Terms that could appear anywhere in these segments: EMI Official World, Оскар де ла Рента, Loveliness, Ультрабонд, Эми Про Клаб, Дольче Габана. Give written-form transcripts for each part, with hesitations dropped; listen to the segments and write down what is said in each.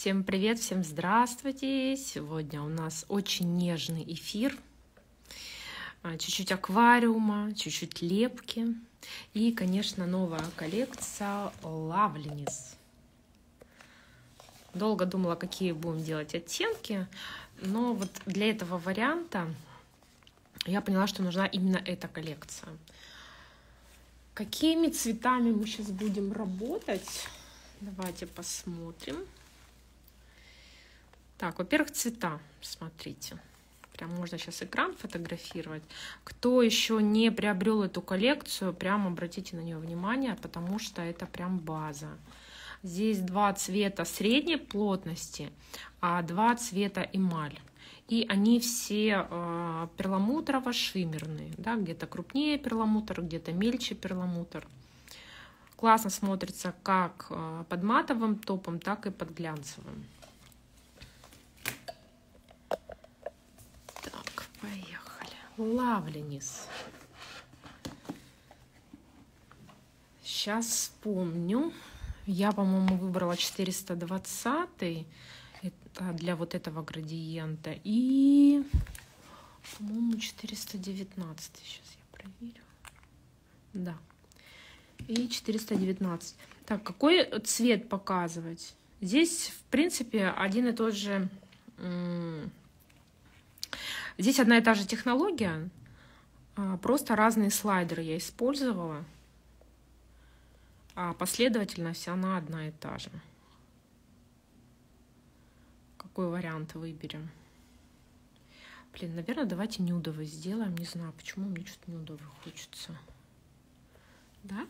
Всем привет, всем здравствуйте! Сегодня у нас очень нежный эфир. Чуть-чуть аквариума, чуть-чуть лепки. И, конечно, новая коллекция Loveliness. Долго думала, какие будем делать оттенки, но вот для этого варианта я поняла, что нужна именно эта коллекция. Какими цветами мы сейчас будем работать? Давайте посмотрим. Так, во-первых, цвета. Смотрите. Прям можно сейчас экран фотографировать. Кто еще не приобрел эту коллекцию, прям обратите на нее внимание, потому что это прям база. Здесь два цвета средней плотности, а два цвета эмаль. И они все перламутрово-шиммерные. Да? Где-то крупнее перламутр, где-то мельче перламутр. Классно смотрится как под матовым топом, так и под глянцевым. Так, поехали. Loveliness. Сейчас вспомню. Я, по-моему, выбрала 420-й. Это для вот этого градиента. И, по-моему, 419. Сейчас я проверю. Да. И 419. Так, какой цвет показывать? Здесь, в принципе, один и тот же... Здесь одна и та же технология. Просто разные слайдеры я использовала. А последовательность, она одна и та же. Какой вариант выберем? Блин, наверное, давайте нюдовый сделаем. Не знаю, почему мне что-то нюдовый хочется. Да?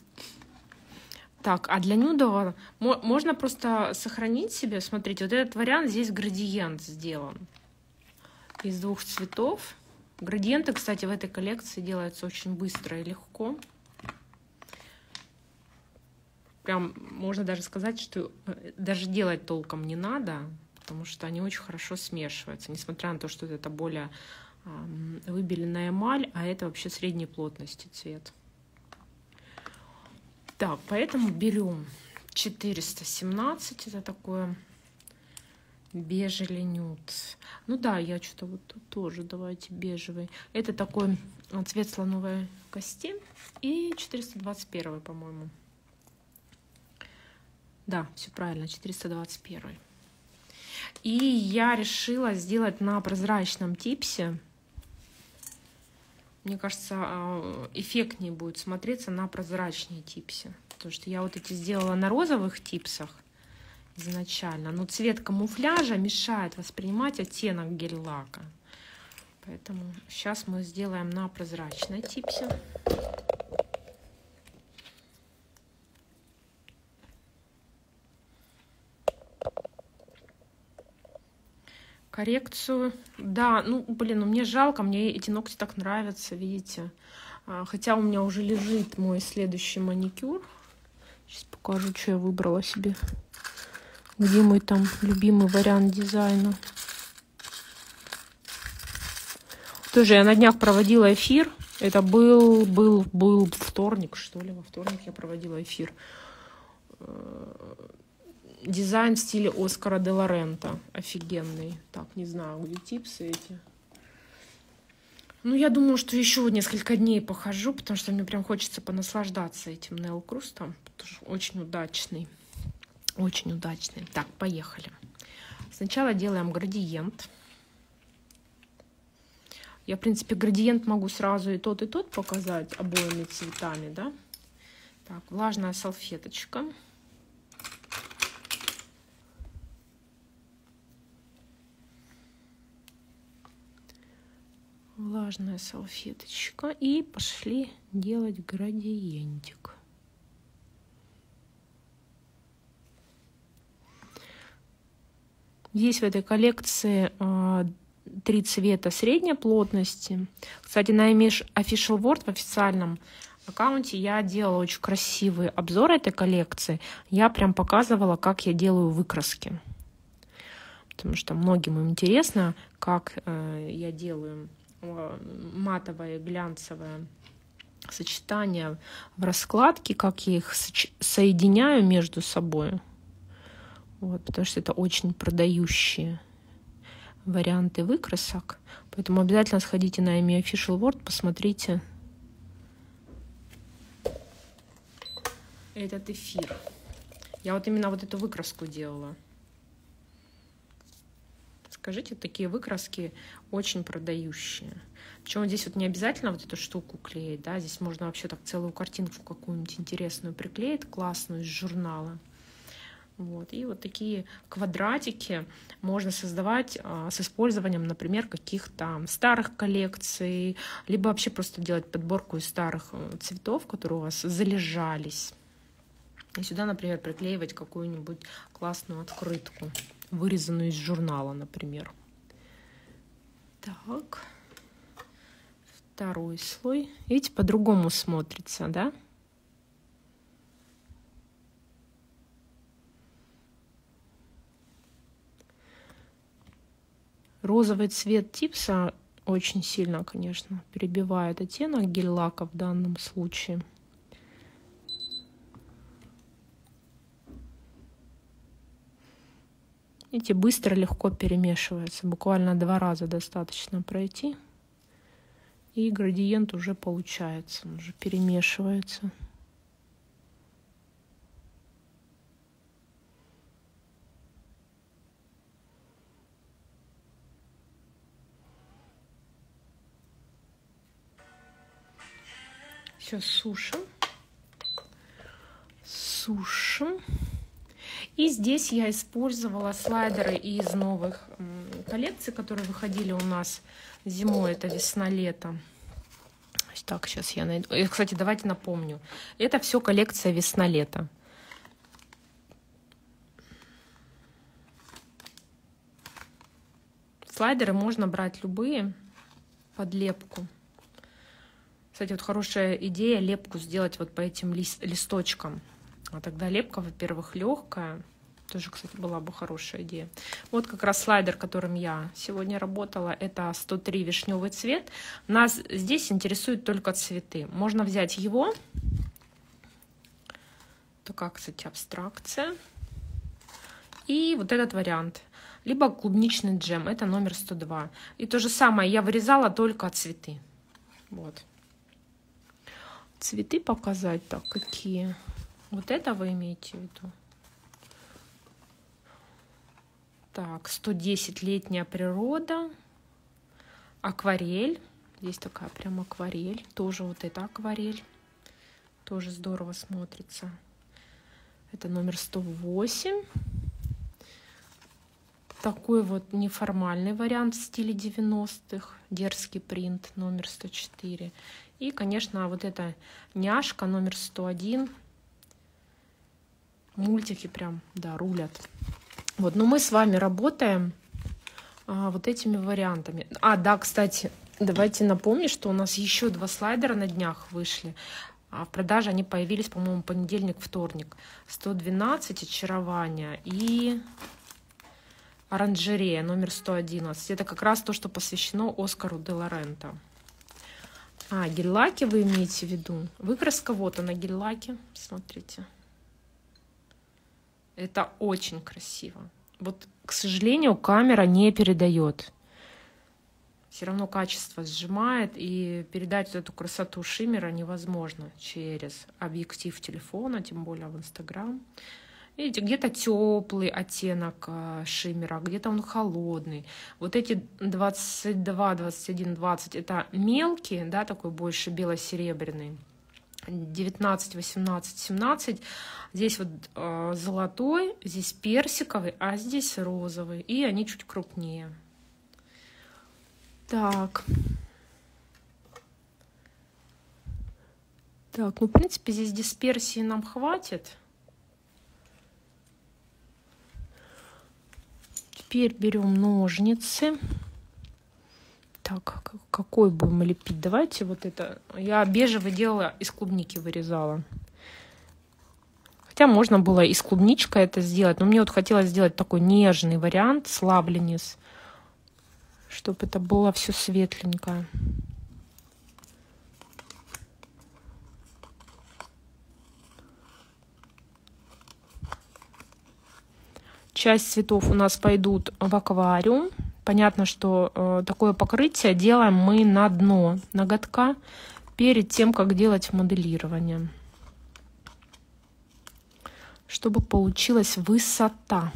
Так, а для нюдового можно просто сохранить себе. Смотрите, вот этот вариант, здесь градиент сделан из двух цветов. Градиенты, кстати, в этой коллекции делаются очень быстро и легко. Прям можно даже сказать, что даже делать толком не надо, потому что они очень хорошо смешиваются, несмотря на то, что это более выбеленная эмаль, а это вообще средней плотности цвет. Так, поэтому берем 417, это такое бежевый нюд. Ну да, я что-то вот тут тоже, давайте бежевый. Это такой цвет слоновой кости и 421, по-моему. Да, все правильно, 421. И я решила сделать на прозрачном типсе. Мне кажется, эффектнее будет смотреться на прозрачной типсе. Потому что я вот эти сделала на розовых типсах изначально. Но цвет камуфляжа мешает воспринимать оттенок гель-лака. Поэтому сейчас мы сделаем на прозрачной типсе. Коррекцию. Да, ну, блин, ну, мне жалко, мне эти ногти так нравятся, видите. Хотя у меня уже лежит мой следующий маникюр. Сейчас покажу, что я выбрала себе. Где мой там любимый вариант дизайна. Тоже я на днях проводила эфир. Это был вторник, что ли. Во вторник я проводила эфир. Дизайн в стиле Оскара де ла Рента. Офигенный. Так, не знаю, где типсы эти. Ну, я думаю, что еще несколько дней похожу, потому что мне прям хочется понаслаждаться этим Нейл Крустом. Потому что очень удачный. Очень удачный. Так, поехали. Сначала делаем градиент. Я, в принципе, градиент могу сразу и тот показать обоими цветами, да? Так, влажная салфеточка. Влажная салфеточка. И пошли делать градиентик. Здесь в этой коллекции три цвета средней плотности. Кстати, на EMI Official World в официальном аккаунте я делала очень красивый обзор этой коллекции. Я прям показывала, как я делаю выкраски. Потому что многим интересно, как я делаю матовое и глянцевое сочетание в раскладке, как я их соединяю между собой. Вот, потому что это очень продающие варианты выкрасок. Поэтому обязательно сходите на EMI Official World, посмотрите этот эфир. Я вот именно вот эту выкраску делала. Скажите, такие выкраски очень продающие. Причем здесь вот не обязательно вот эту штуку клеить, да, здесь можно вообще так целую картинку какую-нибудь интересную приклеить, классную из журнала. Вот. И вот такие квадратики можно создавать с использованием, например, каких-то старых коллекций, либо вообще просто делать подборку из старых цветов, которые у вас залежались. И сюда, например, приклеивать какую-нибудь классную открытку, вырезанную из журнала, например. Так, второй слой. Видите, по-другому смотрится, да? Розовый цвет типса очень сильно, конечно, перебивает оттенок гель-лака в данном случае. Видите, быстро, легко перемешивается. Буквально 2 раза достаточно пройти. И градиент уже получается, он уже перемешивается. Все сушим, сушим. И здесь я использовала слайдеры из новых коллекций, которые выходили у нас зимой, это весна-лето. Так, сейчас я найду. И, кстати, давайте напомню, это все коллекция весна-лето. Слайдеры можно брать любые под лепку. Кстати, вот хорошая идея лепку сделать вот по этим листочкам. А тогда лепка, во-первых, легкая. Тоже, кстати, была бы хорошая идея. Вот как раз слайдер, которым я сегодня работала. Это 103 вишневый цвет. Нас здесь интересуют только цветы. Можно взять его. Такая, кстати, абстракция. И вот этот вариант. Либо клубничный джем. Это номер 102. И то же самое. Я вырезала только цветы. Вот. Цветы показать так, какие. Вот это вы имеете в виду. Так, 110 летняя природа. Акварель. Здесь такая прям акварель. Тоже вот эта акварель. Тоже здорово смотрится. Это номер 108. Такой вот неформальный вариант в стиле 90-х. Дерзкий принт номер 104. И, конечно, вот эта няшка номер 101. Мультики прям, да, рулят. Вот, но мы с вами работаем вот этими вариантами. А, да, кстати, давайте напомню, что у нас еще 2 слайдера на днях вышли. А в продаже они появились, по-моему, понедельник, вторник. 112 очарования и оранжерея номер 111. Это как раз то, что посвящено Оскару де ла Рента. А, гель-лаки вы имеете в виду? Выкраска вот она, гель-лаки. Смотрите. Это очень красиво. Вот, к сожалению, камера не передает. Все равно качество сжимает, и передать вот эту красоту шиммера невозможно через объектив телефона, тем более в Instagram. Видите, где-то теплый оттенок шиммера, где-то он холодный. Вот эти 22, 21, 20 – это мелкие, да, такой больше бело-серебряный. 19, 18, 17. Здесь вот золотой, здесь персиковый, а здесь розовый. И они чуть крупнее. Так. Так, ну, в принципе, здесь дисперсии нам хватит. Теперь берем ножницы. Так, какой будем лепить? Давайте вот это. Я бежевый делала, из клубники вырезала. Хотя можно было из клубничка это сделать. Но мне вот хотелось сделать такой нежный вариант с Loveliness. Чтобы это было все светленькое. Часть цветов у нас пойдут в аквариум. Понятно, что такое покрытие делаем мы на дно ноготка перед тем, как делать моделирование, чтобы получилась высота.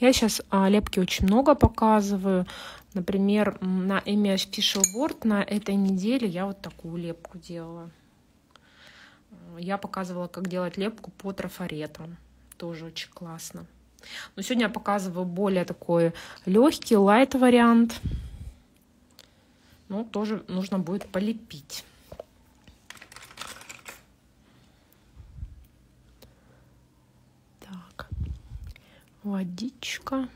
Я сейчас лепки очень много показываю. Например, на EMI Official World на этой неделе я вот такую лепку делала. Я показывала, как делать лепку по трафаретам. Тоже очень классно. Но сегодня я показываю более такой легкий, лайт вариант. Но тоже нужно будет полепить. Водичка.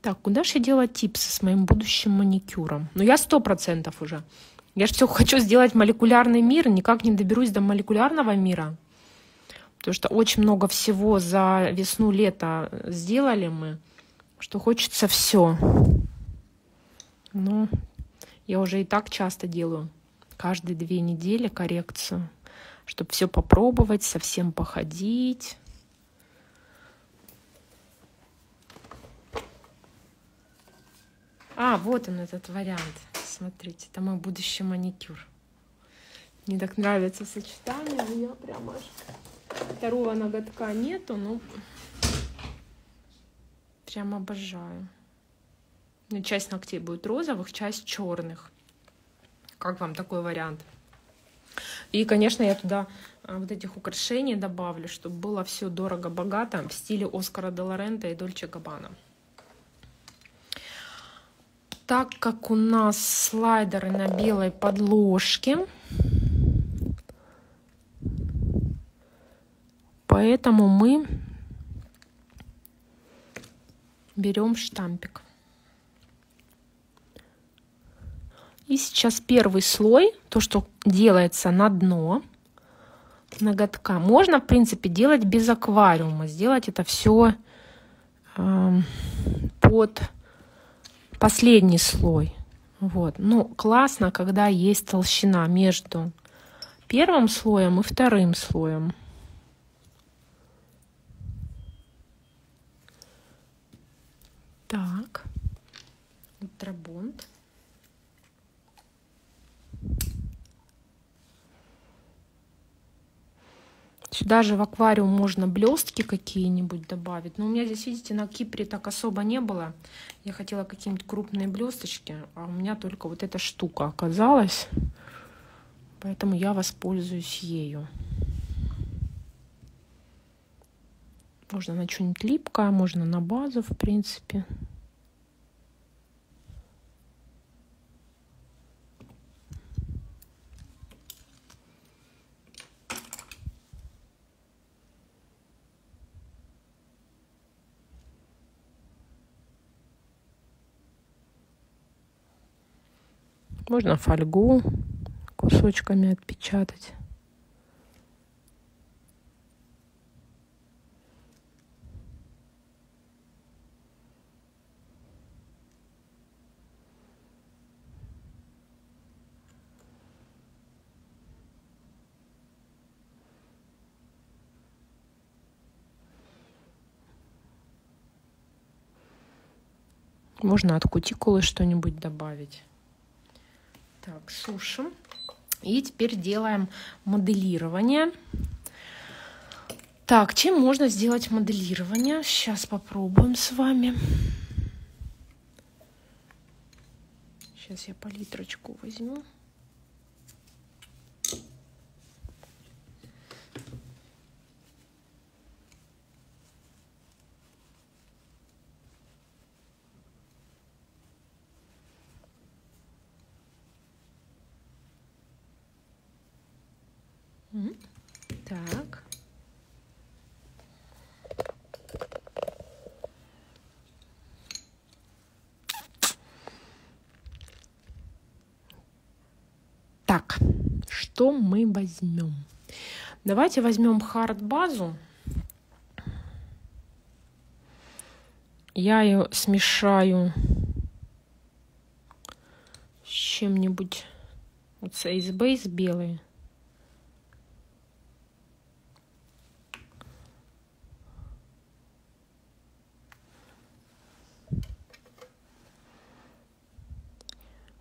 Так, куда же я делала типсы с моим будущим маникюром? Ну, я 100% уже. Я же все хочу сделать молекулярный мир, никак не доберусь до молекулярного мира. Потому что очень много всего за весну-лето сделали мы, что хочется все. Но я уже и так часто делаю каждые 2 недели коррекцию, чтобы все попробовать, совсем походить. А, вот он, этот вариант. Смотрите, это мой будущий маникюр. Мне так нравится сочетание. У меня прям аж второго ноготка нету, но прям обожаю. Ну, часть ногтей будет розовых, часть черных. Как вам такой вариант? И, конечно, я туда вот этих украшений добавлю, чтобы было все дорого-богато в стиле Оскара де ла Рента и Дольче Габана. Так как у нас слайдеры на белой подложке, поэтому мы берем штампик. И сейчас первый слой, то, что делается на дно ноготка, можно, в принципе, делать без аквариума, сделать это все под последний слой. Вот. Ну, классно, когда есть толщина между первым слоем и вторым слоем. Так. Ультрабонд. Сюда же в аквариум можно блестки какие-нибудь добавить. Но у меня здесь, видите, на Кипре так особо не было. Я хотела какие-нибудь крупные блесточки, а у меня только вот эта штука оказалась. Поэтому я воспользуюсь ею. Можно на что-нибудь липкое, можно на базу, в принципе. Можно фольгу кусочками отпечатать. Можно от кутикулы что-нибудь добавить. Так, сушим. И теперь делаем моделирование. Так, чем можно сделать моделирование? Сейчас попробуем с вами. Сейчас я палитрочку возьму. Так. Так, что мы возьмем? Давайте возьмем хард-базу. Я ее смешаю с чем-нибудь. Вот с Ace Base белый.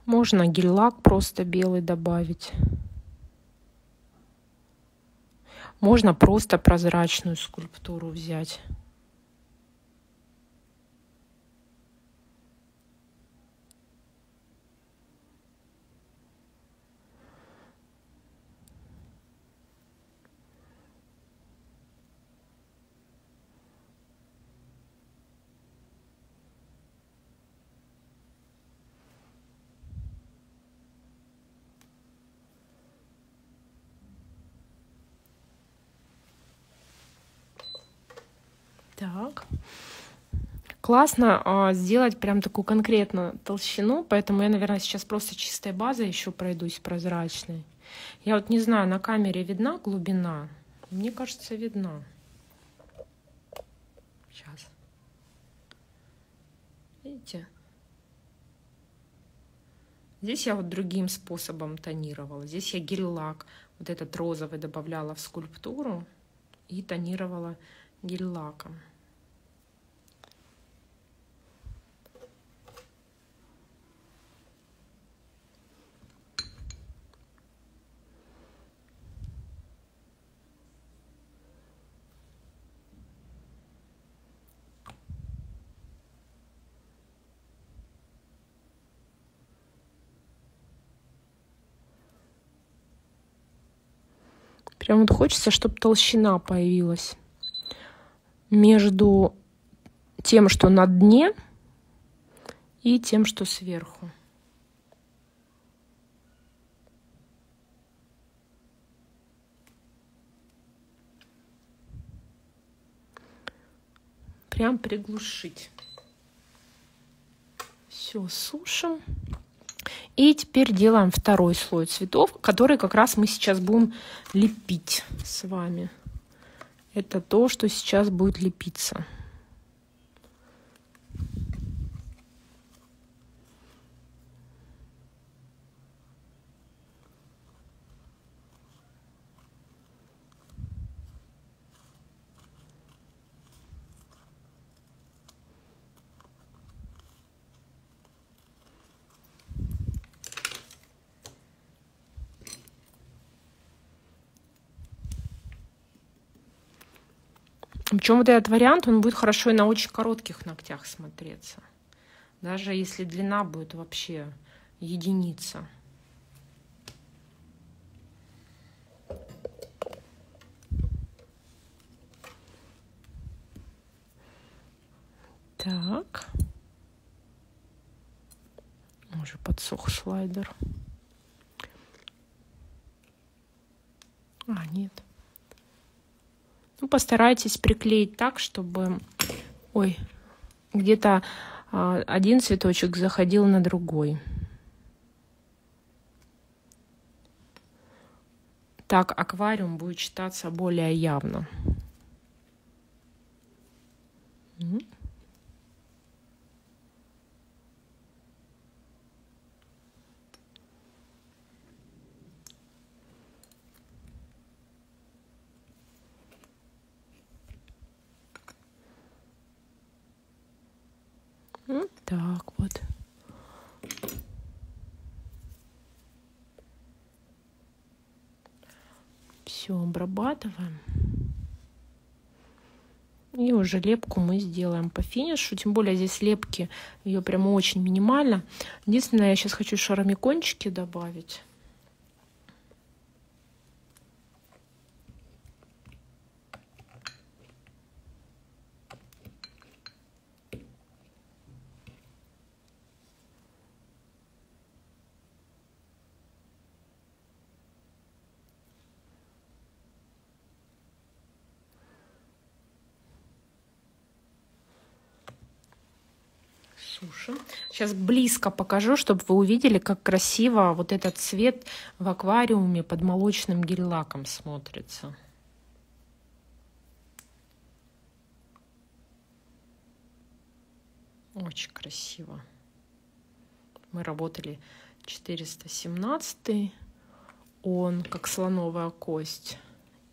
Можно гель-лак просто белый добавить. Можно просто прозрачную скульптуру взять. Так. Классно сделать прям такую конкретно толщину, поэтому я, наверное, сейчас просто чистой базой еще пройдусь, прозрачной. Я вот не знаю, на камере видна глубина? Мне кажется, видна. Сейчас. Видите? Здесь я вот другим способом тонировала. Здесь я гель-лак, вот этот розовый, добавляла в скульптуру и тонировала гель-лаком. Прям вот хочется, чтобы толщина появилась между тем, что на дне, и тем, что сверху. Прям приглушить. Все, сушим. И теперь делаем второй слой цветов, который как раз мы сейчас будем лепить с вами. Это то, что сейчас будет лепиться. Причем вот этот вариант, он будет хорошо и на очень коротких ногтях смотреться. Даже если длина будет вообще единица. Так. Уже подсох слайдер. А, нет. Ну, постарайтесь приклеить так, чтобы где-то один цветочек заходил на другой. Так аквариум будет читаться более явно. Так вот. Все обрабатываем. И уже лепку мы сделаем по финишу. Тем более здесь лепки, ее прямо очень минимально. Единственное, я сейчас хочу шаромикончики добавить. Сейчас близко покажу, чтобы вы увидели, как красиво вот этот цвет в аквариуме под молочным гель-лаком смотрится. Очень красиво. Мы работали 417, он как слоновая кость,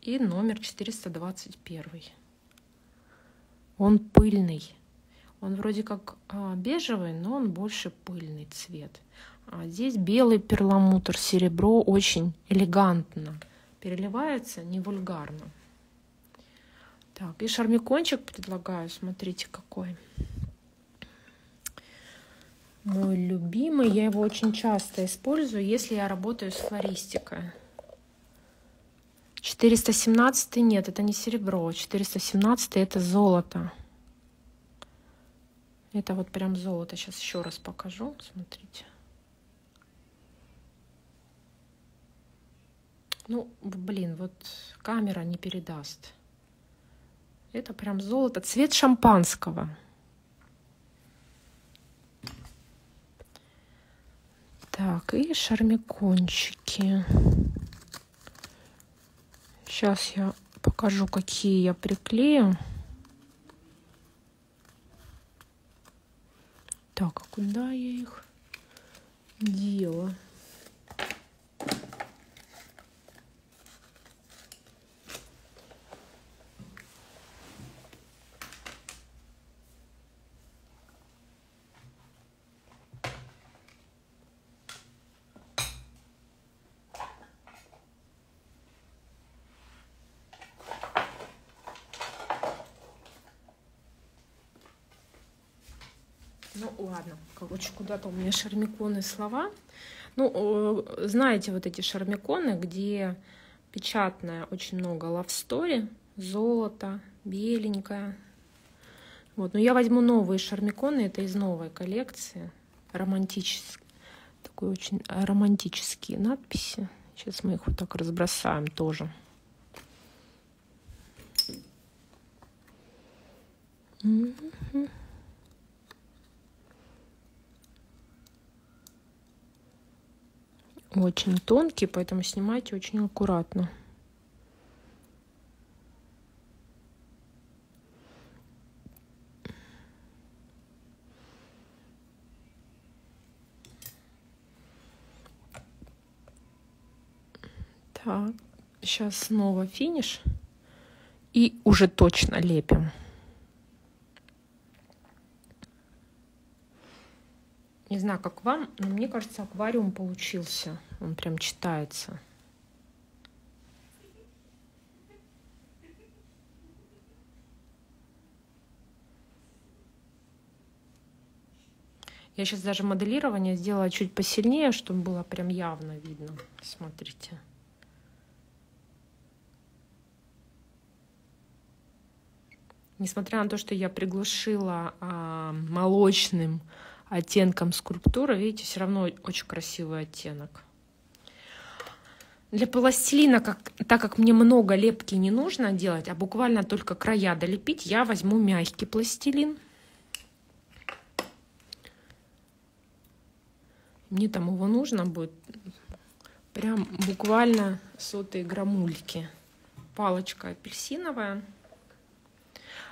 и номер 421. Он пыльный. Он вроде как бежевый, но он больше пыльный цвет. А здесь белый перламутр, серебро очень элегантно переливается, не вульгарно. Так, и шармикончик предлагаю, смотрите какой. Мой любимый, я его очень часто использую, если я работаю с флористикой. 417 нет, это не серебро, 417 это золото. Это вот прям золото, сейчас еще раз покажу, смотрите. Ну, блин, вот камера не передаст. Это прям золото, цвет шампанского. Так, и шармикончики. Сейчас я покажу, какие я приклею. Так, а куда я их дела? Ну, ладно, короче, куда-то у меня шармиконы слова. Ну, знаете, вот эти шармиконы, где печатная очень много love story, золото, беленькое. Вот, но я возьму новые шармиконы, это из новой коллекции. Романтические, такой очень романтические надписи. Сейчас мы их вот так разбросаем тоже. Очень тонкий, поэтому снимайте очень аккуратно. Так, сейчас снова финиш. И уже точно лепим. Не знаю, как вам, но мне кажется, аквариум получился. Он прям читается. Я сейчас даже моделирование сделала чуть посильнее, чтобы было прям явно видно. Смотрите. Несмотря на то, что я приглушила молочным оттенком скульптуры, видите, все равно очень красивый оттенок. Для пластилина, так как мне много лепки не нужно делать, а буквально только края долепить, я возьму мягкий пластилин. Мне там его нужно будет прям буквально сотые граммульки. Палочка апельсиновая.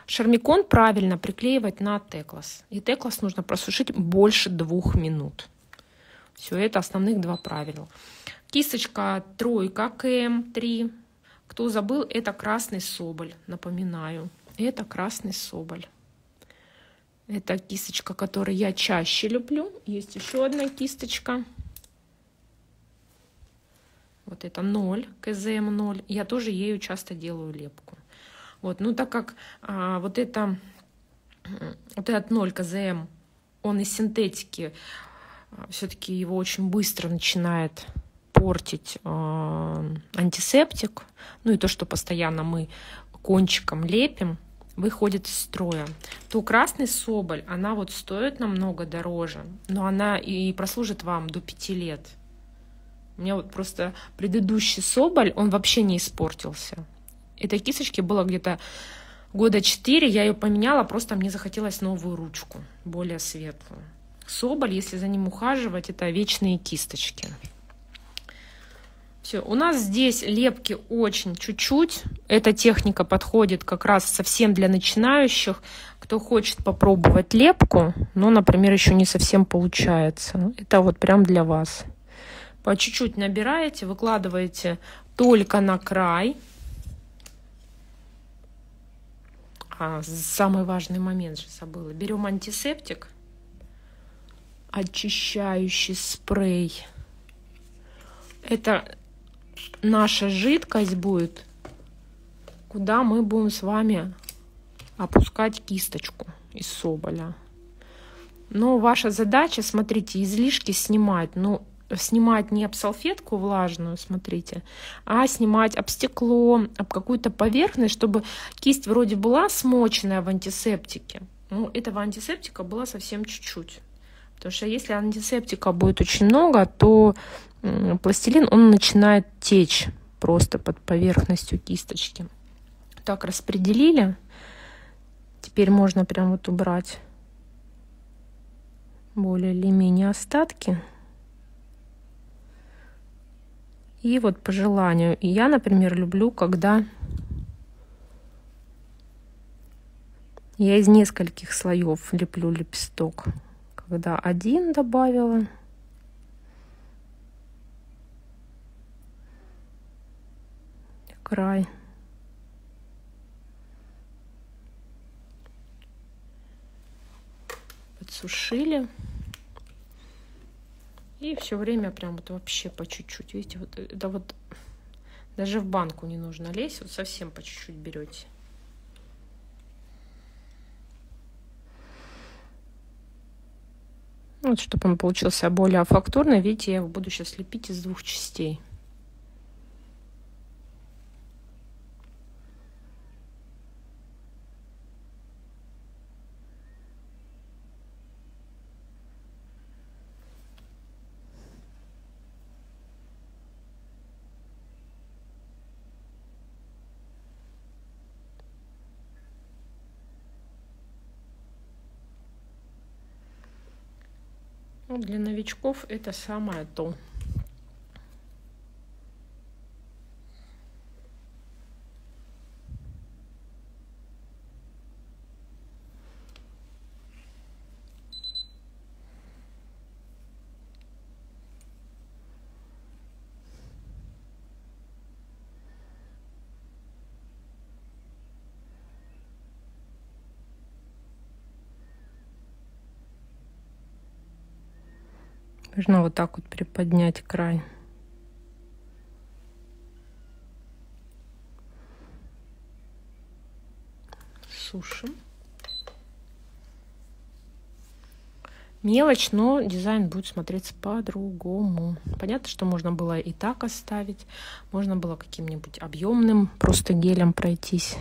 Шармикон правильно приклеивать на теклас. И теклас нужно просушить больше 2 минут. Все, это основных 2 правила. Кисточка тройка КМ3. Кто забыл, это красный соболь. Напоминаю, это красный соболь. Это кисточка, которую я чаще люблю. Есть еще одна кисточка. Вот это 0, КЗМ 0. Я тоже ею часто делаю лепку. Вот, ну так как вот этот 0 КЗМ, он из синтетики, все-таки его очень быстро начинает портить антисептик. Ну и то, что постоянно мы кончиком лепим, выходит из строя. То красный соболь, она вот стоит намного дороже, но она и прослужит вам до 5 лет. У меня вот просто предыдущий соболь, он вообще не испортился. Этой кисточке было где-то года 4, я ее поменяла, просто мне захотелось новую ручку, более светлую. Соболь, если за ним ухаживать, это вечные кисточки. Все, у нас здесь лепки очень чуть-чуть. Эта техника подходит как раз совсем для начинающих. Кто хочет попробовать лепку, но, например, еще не совсем получается, это вот прям для вас. По чуть-чуть набираете, выкладываете только на край. Самый важный момент же забыла. Берем антисептик, очищающий спрей. Это наша жидкость будет, куда мы будем с вами опускать кисточку из соболя. Но ваша задача, смотрите, излишки снимать. Но снимать не об салфетку влажную, смотрите, а снимать об стекло, об какую-то поверхность, чтобы кисть вроде была смоченная в антисептике. Но этого антисептика было совсем чуть-чуть. Потому что если антисептика будет очень много, то пластилин, он начинает течь просто под поверхностью кисточки. Так распределили. Теперь можно прям вот убрать более или менее остатки. И вот по желанию. И я, например, люблю, когда я из нескольких слоев леплю лепесток. Когда один добавила. Край. Подсушили. И все время прям вот вообще по чуть-чуть. Видите, вот это вот даже в банку не нужно лезть, вот совсем по чуть-чуть берете. Вот, чтобы он получился более фактурный. Видите, я его буду сейчас лепить из двух частей. Для новичков это самое то. Нужно вот так вот приподнять край. Сушим. Мелочь, но дизайн будет смотреться по-другому. Понятно, что можно было и так оставить. Можно было каким-нибудь объемным просто гелем пройтись.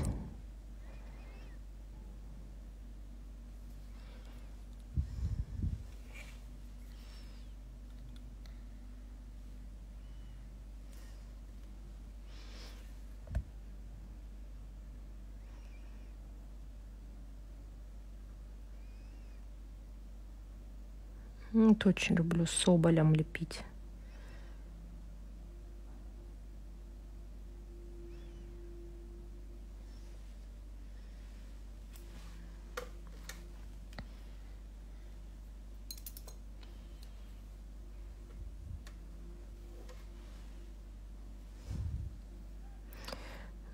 Вот очень люблю соболем лепить.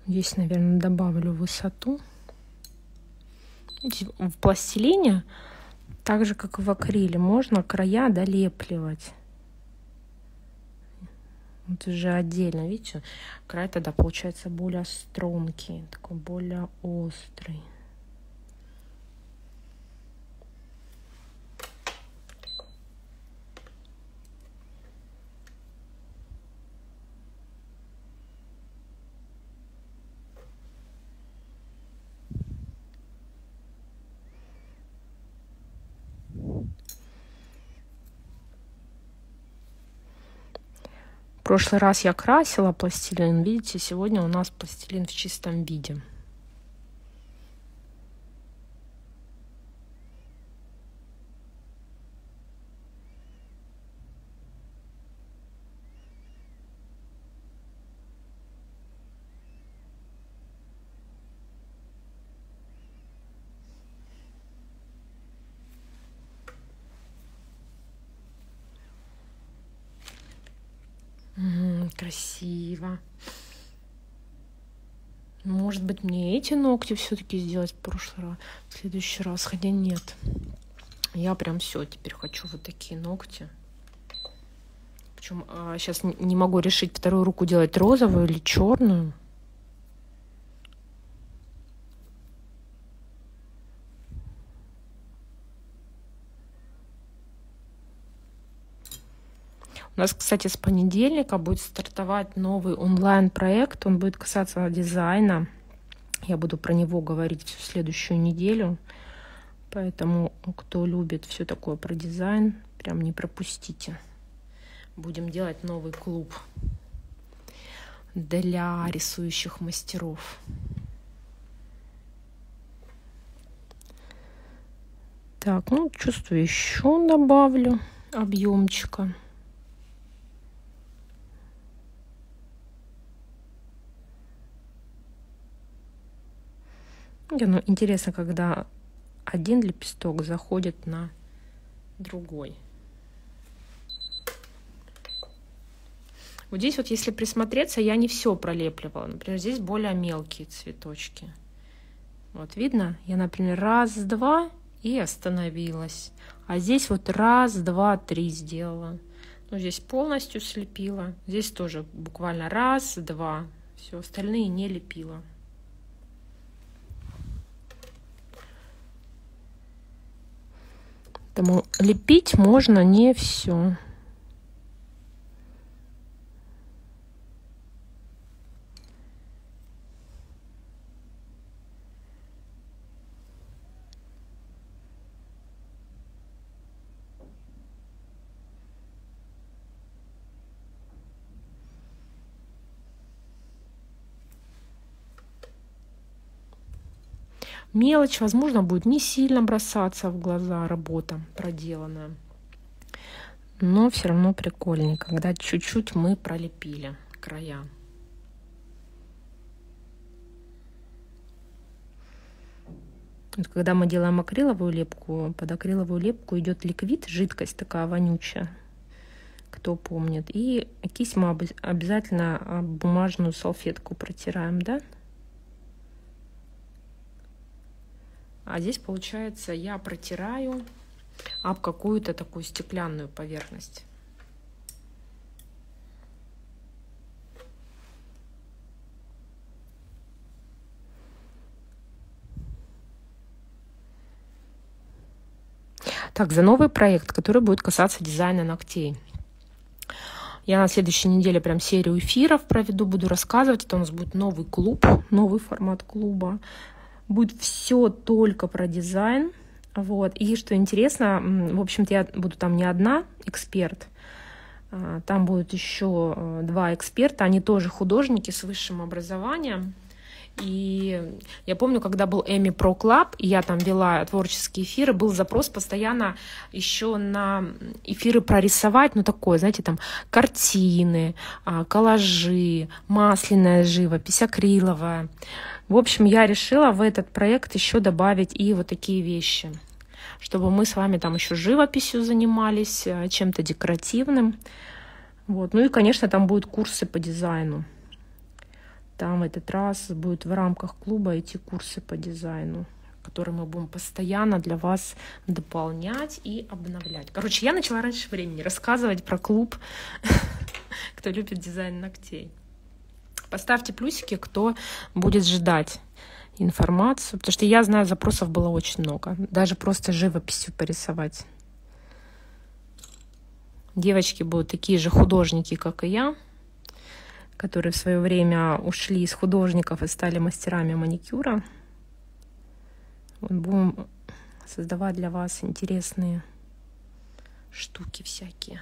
Здесь, наверное, добавлю высоту. В пластилине, так же, как и в акриле, можно края долепливать. Вот уже отдельно, видите, край тогда получается более строгий, такой более острый. В прошлый раз я красила пластилин, видите, сегодня у нас пластилин в чистом виде. красиво. Может быть, мне эти ногти все-таки сделать в следующий раз, хотя нет. Я прям все теперь хочу вот такие ногти. Причем сейчас не могу решить, вторую руку делать розовую или черную. У нас, кстати, с понедельника будет стартовать новый онлайн-проект. Он будет касаться дизайна. Я буду про него говорить всю следующую неделю. Поэтому, кто любит все такое про дизайн, прям не пропустите. Будем делать новый клуб для рисующих мастеров. Так, ну, чувствую, еще добавлю объемчика. Ну, интересно, когда один лепесток заходит на другой. Вот здесь вот, если присмотреться, я не все пролепливала. Например, здесь более мелкие цветочки. Вот видно? Я, например, раз, два и остановилась. А здесь вот раз, два, три сделала. Ну, здесь полностью слепила. Здесь тоже буквально раз, два. Все, остальные не лепила. Поэтому лепить можно не все. Мелочь, возможно, будет не сильно бросаться в глаза работа проделанная. Но все равно прикольнее, когда чуть-чуть мы пролепили края. Вот когда мы делаем акриловую лепку, под акриловую лепку идет ликвид, жидкость такая вонючая, кто помнит. И кисть мы обязательно бумажную салфетку протираем, да? А здесь, получается, я протираю об какую-то такую стеклянную поверхность. Так, за новый проект, который будет касаться дизайна ногтей. Я на следующей неделе прям серию эфиров проведу, буду рассказывать. Это у нас будет новый клуб, новый формат клуба. Будет все только про дизайн. Вот. И что интересно, в общем-то, я буду там не одна эксперт. Там будут еще два эксперта. Они тоже художники с высшим образованием. И я помню, когда был Эми Про Клаб, и я там вела творческие эфиры, был запрос постоянно еще на эфиры прорисовать, ну такое, знаете, там картины, коллажи, масляная живопись, акриловая. В общем, я решила в этот проект еще добавить и вот такие вещи, чтобы мы с вами там еще живописью занимались, чем-то декоративным. Вот. Ну и, конечно, там будут курсы по дизайну. Там этот раз будет в рамках клуба идти курсы по дизайну, которые мы будем постоянно для вас дополнять и обновлять. Короче, я начала раньше времени рассказывать про клуб, кто любит дизайн ногтей. Поставьте плюсики, кто будет ждать информацию, потому что я знаю, запросов было очень много. Даже просто живописью порисовать. Девочки будут такие же художники, как и я, которые в свое время ушли из художников и стали мастерами маникюра. Вот будем создавать для вас интересные штуки всякие.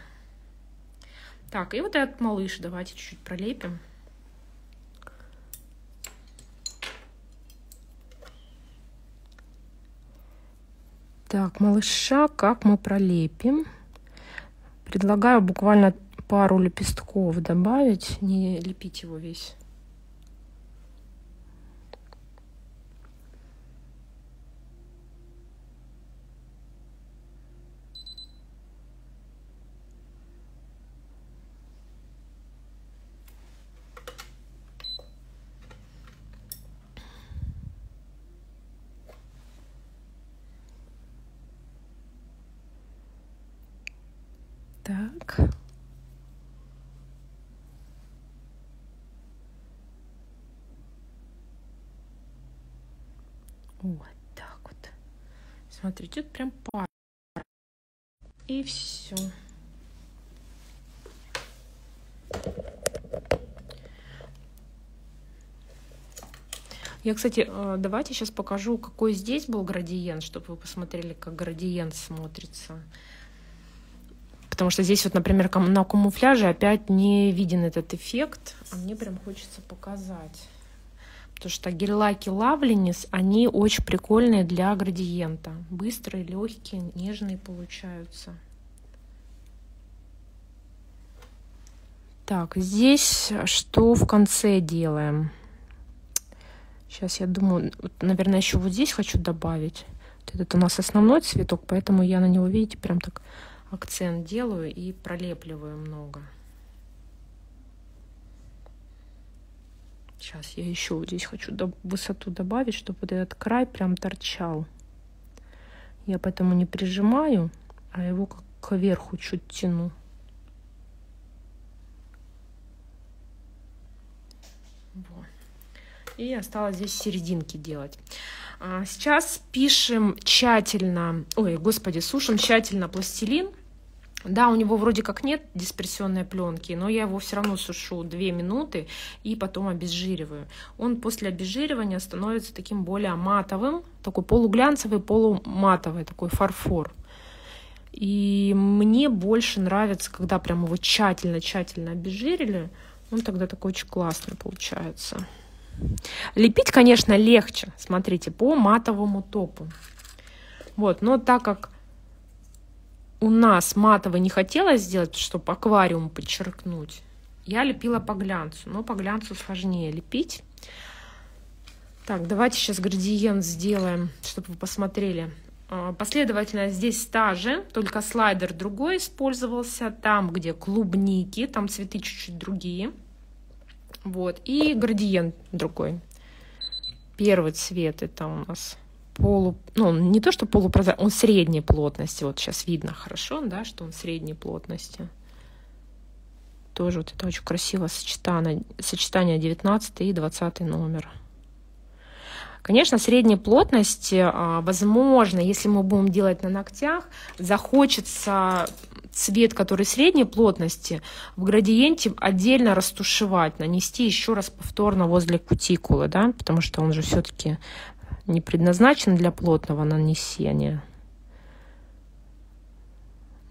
Так, и вот этот малыш давайте чуть-чуть пролепим. Так, малыша как мы пролепим? Предлагаю буквально пару лепестков добавить, не лепить его весь. Так. Вот так вот. Смотрите, тут прям пара. И все. Я, кстати, давайте сейчас покажу, какой здесь был градиент, чтобы вы посмотрели, как градиент смотрится. Потому что здесь вот, например, на камуфляже опять не виден этот эффект. А мне прям хочется показать. Потому что гель-лаки Loveliness, они очень прикольные для градиента. Быстрые, легкие, нежные получаются. Так, здесь что в конце делаем? Сейчас я думаю, наверное, еще вот здесь хочу добавить. Вот этот у нас основной цветок, поэтому я на него, видите, прям так акцент делаю и пролепливаю много. Сейчас я еще вот здесь хочу высоту добавить, чтобы вот этот край прям торчал. Я поэтому не прижимаю, а его как кверху чуть тяну. Вот. И осталось здесь серединки делать. Сейчас пишем тщательно, сушим тщательно пластилин. Да, у него вроде как нет дисперсионной пленки, но я его все равно сушу 2 минуты и потом обезжириваю. Он после обезжиривания становится таким более матовым, такой полуглянцевый, полуматовый, такой фарфор. И мне больше нравится, когда прям его тщательно-тщательно обезжирили, он тогда такой очень классный получается. Лепить, конечно, легче, смотрите, по матовому топу. Вот, но так как у нас матовый не хотелось сделать, чтобы аквариум подчеркнуть, я лепила по глянцу, но по глянцу сложнее лепить. Так, давайте сейчас градиент сделаем, чтобы вы посмотрели. Последовательность здесь та же, только слайдер другой использовался. Там, где клубники, там цветы чуть-чуть другие. Вот, и градиент другой. Первый цвет это у нас он не то что полупрозрачный, он средней плотности. Вот сейчас видно хорошо, да, что он средней плотности. Тоже вот это очень красиво сочетание 19 и 20 номер. Конечно, средней плотности, возможно, если мы будем делать на ногтях, захочется цвет, который средней плотности, в градиенте отдельно растушевать, нанести еще раз повторно возле кутикулы, да, потому что он же все-таки не предназначен для плотного нанесения.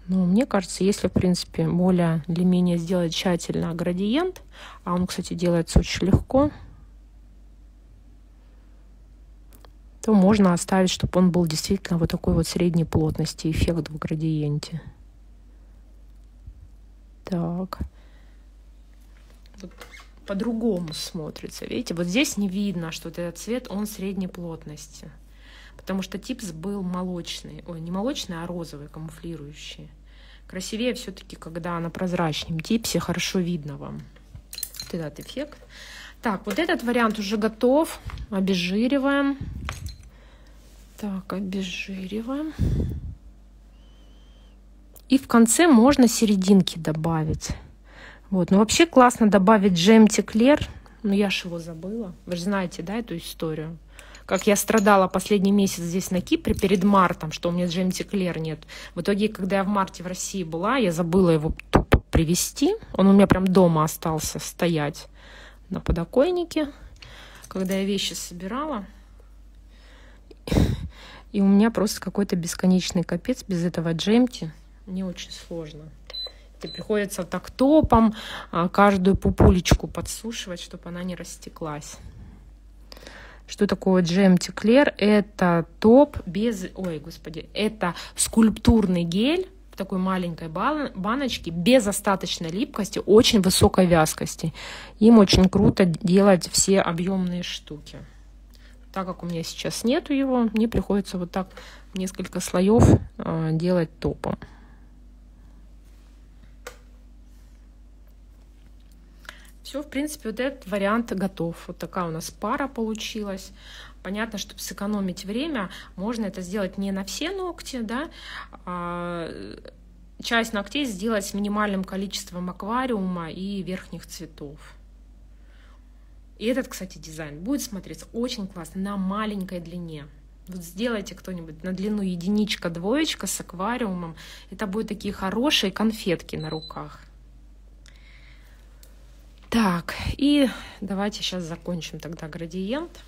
Но мне кажется, если, в принципе, более или менее сделать тщательно градиент, а он, кстати, делается очень легко, то можно оставить, чтобы он был действительно вот такой вот средней плотности эффект в градиенте. Так. Вот по-другому смотрится. Видите, вот здесь не видно, что вот этот цвет, он средней плотности. Потому что типс был молочный. Ой, не молочный, а розовый, камуфлирующий. Красивее все-таки, когда на прозрачном типсе, хорошо видно вам вот этот эффект. Так, вот этот вариант уже готов. Обезжириваем. Так, обезжириваем. И в конце можно серединки добавить. Вот. Ну, вообще классно добавить джем Теклер. Но я же его забыла. Вы же знаете, да, эту историю? Как я страдала последний месяц здесь на Кипре перед мартом, что у меня джем Теклер нет. В итоге, когда я в марте в России была, я забыла его тупо привезти. Он у меня прям дома остался стоять на подоконнике, когда я вещи собирала. И у меня просто какой-то бесконечный капец без этого джемти. Мне очень сложно. Тебе приходится так топом каждую пупулечку подсушивать, чтобы она не растеклась. Что такое джем Теклер? Это топ без... это скульптурный гель в такой маленькой баночке без остаточной липкости, очень высокой вязкости. Им очень круто делать все объемные штуки. Так как у меня сейчас нету его, мне приходится вот так несколько слоев делать топом. Все, в принципе, вот этот вариант готов. Вот такая у нас пара получилась. Понятно, чтобы сэкономить время, можно это сделать не на все ногти, да, часть ногтей сделать с минимальным количеством аквариума и верхних цветов. И этот, кстати, дизайн будет смотреться очень классно на маленькой длине. Вот сделайте кто-нибудь на длину единичка-двоечка с аквариумом. Это будут такие хорошие конфетки на руках. Так, и давайте сейчас закончим тогда градиент.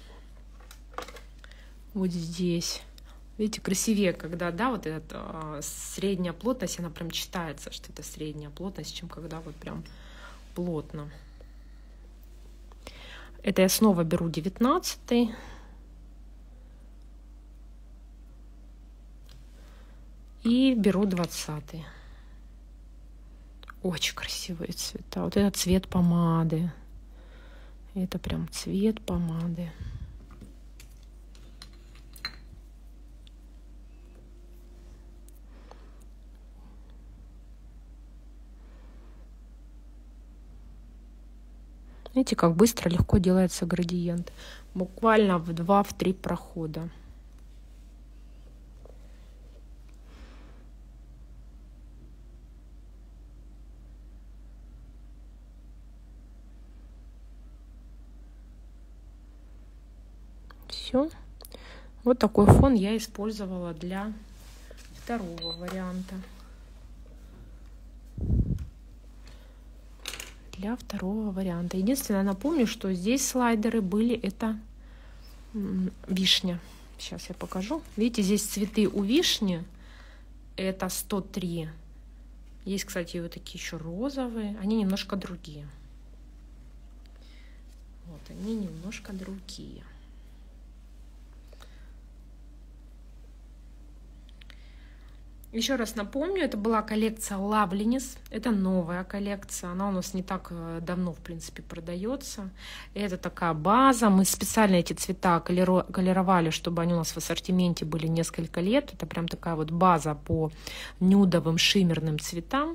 Вот здесь. Видите, красивее, когда, да, вот эта средняя плотность, она прям читается, что это средняя плотность, чем когда вот прям плотно. Это я снова беру 19-й. И беру 20-й. Очень красивые цвета. Вот это цвет помады. Это прям цвет помады. Видите, как быстро, легко делается градиент. Буквально в 2-3 прохода. Все. Вот такой фон я использовала для второго варианта. Для второго варианта. Единственное, напомню, что здесь слайдеры были, это вишня. Сейчас я покажу. Видите, здесь цветы у вишни. Это 103. Есть, кстати, вот такие еще розовые. Они немножко другие. Вот они немножко другие. Еще раз напомню, это была коллекция Loveliness. Это новая коллекция. Она у нас не так давно, в принципе, продается. Это такая база. Мы специально эти цвета колеровали, чтобы они у нас в ассортименте были несколько лет. Это прям такая вот база по нюдовым шиммерным цветам.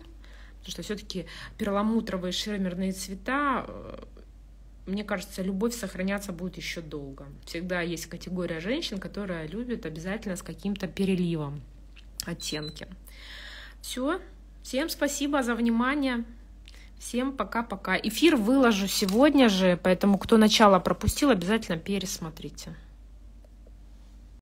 Потому что все-таки перламутровые шиммерные цвета, мне кажется, любовь сохраняться будет еще долго. Всегда есть категория женщин, которая любит обязательно с каким-то переливом оттенки. Все. Всем спасибо за внимание. Всем пока-пока. Эфир выложу сегодня же, поэтому кто начало пропустил, обязательно пересмотрите.